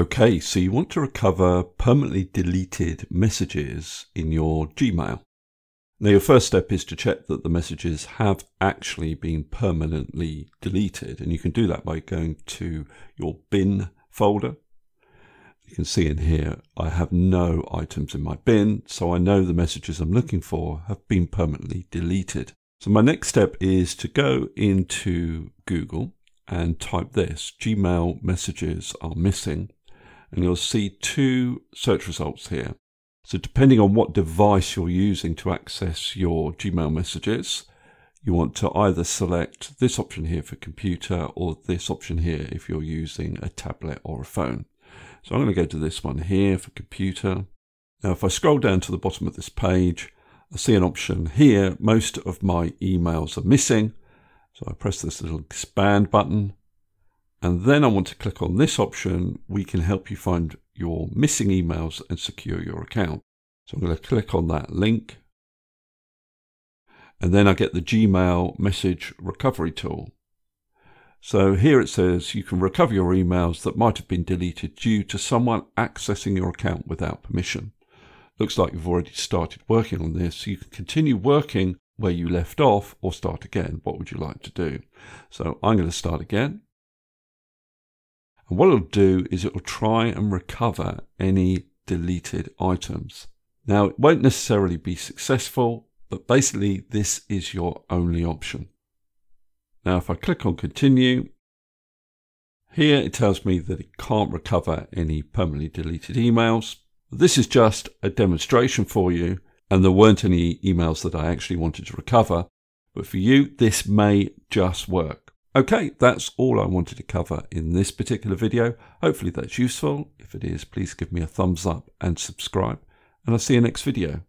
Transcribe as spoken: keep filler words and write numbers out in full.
Okay, so you want to recover permanently deleted messages in your Gmail. Now your first step is to check that the messages have actually been permanently deleted, and you can do that by going to your bin folder. You can see in here I have no items in my bin, so I know the messages I'm looking for have been permanently deleted. So my next step is to go into Google and type this, Gmail messages are missing. And you'll see two search results here. So depending on what device you're using to access your Gmail messages, you want to either select this option here for computer or this option here if you're using a tablet or a phone. So I'm going to go to this one here for computer. Now if I scroll down to the bottom of this page, I see an option here, most of my emails are missing. So I press this little expand button. And then I want to click on this option, we can help you find your missing emails and secure your account. So I'm going to click on that link. And then I get the Gmail message recovery tool. So here it says you can recover your emails that might have been deleted due to someone accessing your account without permission. Looks like you've already started working on this. You can continue working where you left off or start again. What would you like to do? So I'm going to start again. And what it'll do is it'll try and recover any deleted items. Now, it won't necessarily be successful, but basically this is your only option. Now, if I click on continue, here it tells me that it can't recover any permanently deleted emails. This is just a demonstration for you, and there weren't any emails that I actually wanted to recover, but for you, this may just work. Okay, that's all I wanted to cover in this particular video. Hopefully that's useful. If it is, please give me a thumbs up and subscribe, and I'll see you next video.